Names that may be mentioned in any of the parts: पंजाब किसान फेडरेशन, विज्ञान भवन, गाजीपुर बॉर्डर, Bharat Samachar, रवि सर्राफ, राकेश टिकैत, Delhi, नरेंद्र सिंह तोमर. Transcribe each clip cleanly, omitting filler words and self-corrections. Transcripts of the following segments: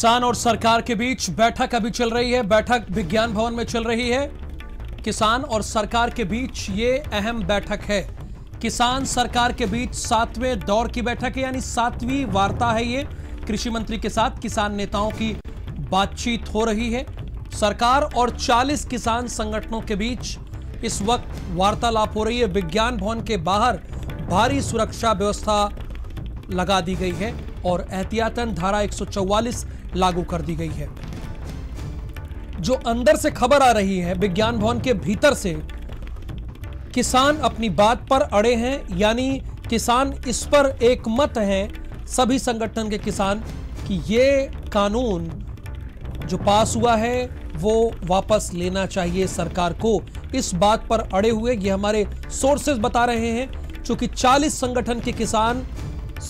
किसान और सरकार के बीच बैठक अभी चल रही है। बैठक विज्ञान भवन में चल रही है। किसान और सरकार के बीच ये अहम बैठक है। किसान सरकार के बीच 7वें दौर की बैठक है, यानी 7वीं वार्ता है ये। कृषि मंत्री के साथ किसान नेताओं की बातचीत हो रही है। सरकार और 40 किसान संगठनों के बीच इस वक्त वार्तालाप हो रही है। विज्ञान भवन के बाहर भारी सुरक्षा व्यवस्था लगा दी गई है और एहतियातन धारा 144 लागू कर दी गई है। जो अंदर से खबर आ रही है, विज्ञान भवन के भीतर से, किसान अपनी बात पर अड़े हैं, यानी किसान इस पर एकमत हैं, सभी संगठन के किसान, कि ये कानून जो पास हुआ है वो वापस लेना चाहिए सरकार को। इस बात पर अड़े हुए ये हमारे सोर्सेज बता रहे हैं। चूंकि 40 संगठन के किसान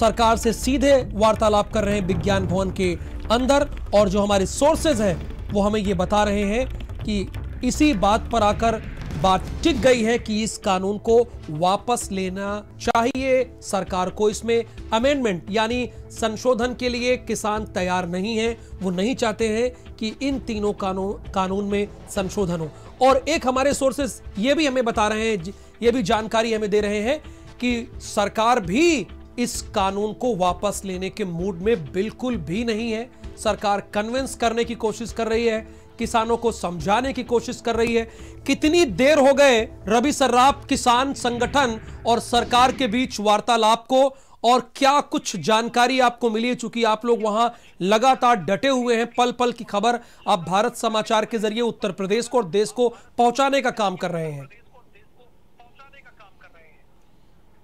सरकार से सीधे वार्तालाप कर रहे हैं विज्ञान भवन के अंदर, और जो हमारे सोर्सेज हैं वो हमें ये बता रहे हैं कि इसी बात पर आकर बात टिक गई है कि इस कानून को वापस लेना चाहिए सरकार को। इसमें अमेंडमेंट यानी संशोधन के लिए किसान तैयार नहीं है। वो नहीं चाहते हैं कि इन तीनों कानून में संशोधन हो। और एक हमारे सोर्सेस ये भी हमें बता रहे हैं, ये भी जानकारी हमें दे रहे हैं कि सरकार भी इस कानून को वापस लेने के मूड में बिल्कुल भी नहीं है। सरकार कन्विंस करने की कोशिश कर रही है, किसानों को समझाने की कोशिश कर रही है। कितनी देर हो गए रवि सर्राफ किसान संगठन और सरकार के बीच वार्तालाप को, और क्या कुछ जानकारी आपको मिली? चूंकि आप लोग वहां लगातार डटे हुए हैं, पल पल की खबर आप भारत समाचार के जरिए उत्तर प्रदेश को और देश को पहुंचाने का काम कर रहे हैं।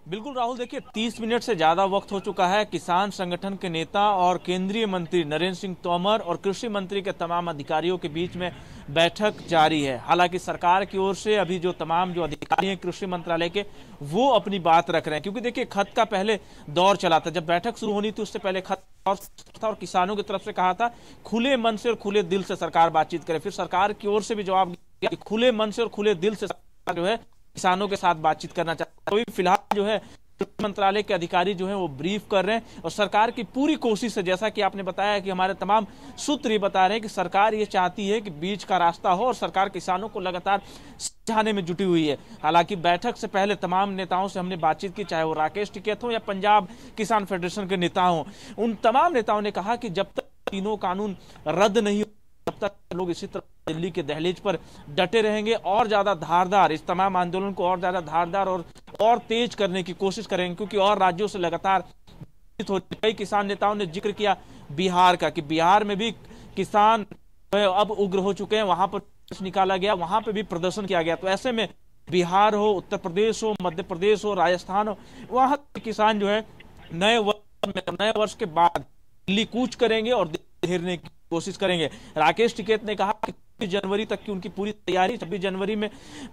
बिल्कुल राहुल, देखिए 30 मिनट से ज़्यादा वक्त हो चुका है। किसान संगठन के नेता और केंद्रीय मंत्री नरेंद्र सिंह तोमर और कृषि मंत्री के तमाम अधिकारियों के बीच में बैठक जारी है। हालांकि सरकार की ओर से अभी जो तमाम जो अधिकारी हैं कृषि मंत्रालय के, वो अपनी बात रख रहे हैं। क्योंकि देखिए खत का पहले दौर चला था, जब बैठक शुरू होनी थी उससे पहले खत था और किसानों की तरफ से कहा था खुले मन से और खुले दिल से सरकार बातचीत करे। फिर सरकार की ओर से भी जवाब खुले मन से और खुले दिल से सरकार जो है किसानों के साथ बातचीत करना चाहता है। फिलहाल जो है मंत्रालय के अधिकारी जो है वो ब्रीफ कर रहे हैं और सरकार की पूरी कोशिश है, जैसा कि आपने बताया कि हमारे तमाम सूत्र ये बता रहे हैं कि सरकार ये चाहती है कि बीच का रास्ता हो और सरकार किसानों को लगातार समझाने में जुटी हुई है। हालांकि बैठक से पहले तमाम नेताओं से हमने बातचीत की, चाहे वो राकेश टिकैत हो या पंजाब किसान फेडरेशन के नेता हो। उन तमाम नेताओं ने कहा कि जब तक तीनों कानून रद्द नहीं हो तब तक लोग इसी तरह दिल्ली के दहलीज पर डटे रहेंगे और ज्यादा धारदार इस तमाम आंदोलन को और ज्यादा धारदार और तेज करने की कोशिश करेंगे। क्योंकि और राज्यों से लगातार कई किसान नेताओं ने जिक्र किया बिहार का, कि बिहार में भी किसान अब उग्र हो चुके हैं, वहां पर निकाला गया, वहां पर भी प्रदर्शन किया गया। तो ऐसे में बिहार हो, उत्तर प्रदेश हो, मध्य प्रदेश हो, राजस्थान हो, वहां किसान जो है नए वर्ष के बाद दिल्ली कूच करेंगे और घेरने की कोशिश करेंगे। राकेश टिकैत ने कहा कि 26 जनवरी तक की उनकी पूरी तैयारी, 26 जनवरी में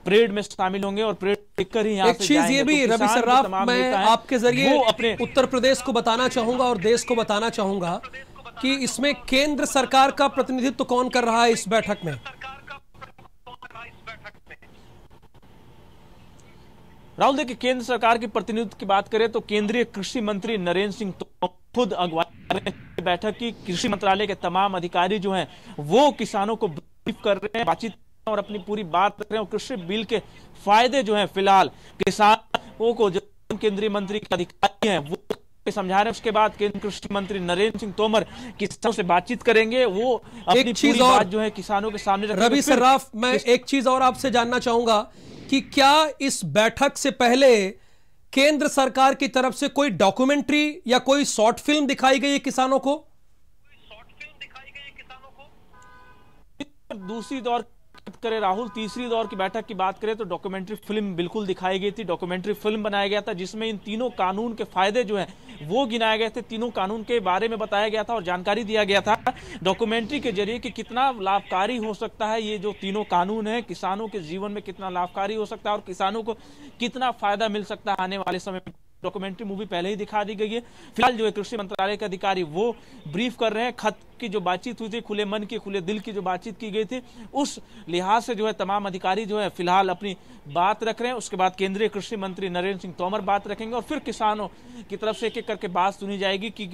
परेड में शामिल होंगे और परेड देखकर ही यहां से जाएंगे। ये भी रवि सर्राफ, मैं आपके जरिए अपने उत्तर प्रदेश को बताना चाहूंगा और देश को बताना चाहूंगा कि इसमें केंद्र सरकार का प्रतिनिधित्व कौन कर रहा है इस बैठक में। राहुल देखिए, केंद्र सरकार के प्रतिनिधित्व की बात करें तो केंद्रीय कृषि मंत्री नरेंद्र सिंह तोमर खुद अगुवाई बैठक की। कृषि मंत्रालय के तमाम अधिकारी जो हैं वो किसानों को ब्रीफ कर रहे हैं, बातचीत और अपनी पूरी बात रख रहे हैं। कृषि बिल के फायदे जो हैं फिलहाल किसानों को, जो केंद्रीय मंत्री के अधिकारी हैं वो समझा रहे हैं। उसके बाद केंद्रीय कृषि मंत्री नरेंद्र सिंह तोमर किसानों से बातचीत करेंगे, वो अपनी पूरी बात जो है किसानों के सामने। रवि सर्राफ, मैं एक चीज और आपसे जानना चाहूंगा कि क्या इस बैठक से पहले केंद्र सरकार की तरफ से कोई डॉक्यूमेंट्री या कोई शॉर्ट फिल्म दिखाई गई है किसानों को? दूसरी दौर करें राहुल, तीसरी दौर की बैठक की बात करें तो डॉक्यूमेंट्री फिल्म बिल्कुल दिखाई गई थी। डॉक्यूमेंट्री फिल्म बनाया गया था जिसमें इन तीनों कानून के फायदे जो हैं वो गिनाए गए थे, तीनों कानून के बारे में बताया गया था और जानकारी दिया गया था डॉक्यूमेंट्री के जरिए कि कितना लाभकारी हो सकता है ये जो तीनों कानून है, किसानों के जीवन में कितना लाभकारी हो सकता है और किसानों को कितना फायदा मिल सकता है आने वाले समय में। डॉक्यूमेंट्री मूवी पहले ही दिखा दी गई है। फिलहाल जो है कृषि मंत्रालय के अधिकारी वो ब्रीफ कर रहे हैं, खत की जो बातचीत हुई थी, खुले मन की खुले दिल की जो बातचीत की गई थी, उस लिहाज से जो है तमाम अधिकारी जो है फिलहाल अपनी बात रख रहे हैं। उसके बाद केंद्रीय कृषि मंत्री नरेंद्र सिंह तोमर बात रखेंगे और फिर किसानों की तरफ से एक एक करके बात सुनी जाएगी कि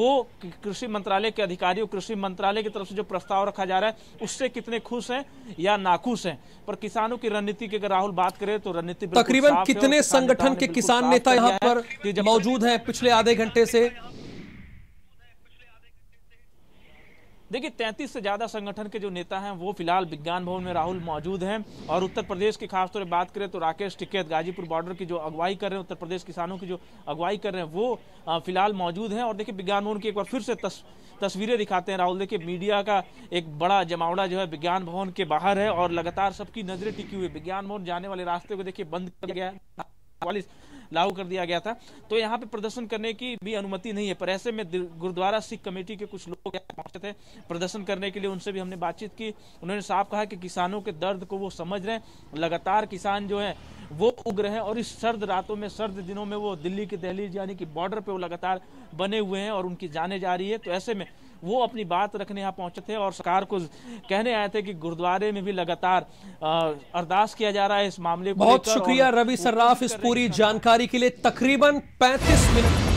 वो कृषि मंत्रालय के अधिकारियों, कृषि मंत्रालय की तरफ से जो प्रस्ताव रखा जा रहा है उससे कितने खुश हैं या नाखुश हैं। पर किसानों की रणनीति की अगर राहुल बात करें तो रणनीति तकरीबन कितने संगठन के किसान नेता यहाँ पर मौजूद हैं पिछले आधे घंटे से? देखिए 33 से ज़्यादा संगठन के जो नेता हैं वो फिलहाल विज्ञान भवन में राहुल मौजूद हैं। और उत्तर प्रदेश की खासतौर पर बात करें तो राकेश टिकैत गाजीपुर बॉर्डर की जो अगुवाई कर रहे हैं, उत्तर प्रदेश किसानों की जो अगुवाई कर रहे हैं, वो फिलहाल मौजूद हैं। और देखिए विज्ञान भवन की एक बार फिर से तस्वीरें दिखाते हैं राहुल। देखिए मीडिया का एक बड़ा जमावड़ा जो है विज्ञान भवन के बाहर है और लगातार सबकी नजरें टिकी हुई। विज्ञान भवन जाने वाले रास्ते को देखिए बंद कर दिया गया, पुलिस लागू कर दिया गया था, तो यहाँ पे प्रदर्शन करने की भी अनुमति नहीं है। पर ऐसे में गुरुद्वारा सिख कमेटी के कुछ लोग पहुंचे थे प्रदर्शन करने के लिए, उनसे भी हमने बातचीत की। उन्होंने साफ कहा कि किसानों के दर्द को वो समझ रहे हैं, लगातार किसान जो है वो उग्र हैं और इस सर्द रातों में, सर्द दिनों में वो दिल्ली की दहलीज यानी कि बॉर्डर पे वो लगातार बने हुए हैं और उनकी जाने जा रही है। तो ऐसे में वो अपनी बात रखने यहाँ पहुंचे थे और सरकार को कहने आए थे कि गुरुद्वारे में भी लगातार अरदास किया जा रहा है इस मामले को। बहुत शुक्रिया रवि सर्राफ इस पूरी जानकारी के लिए। तकरीबन 35 मिनट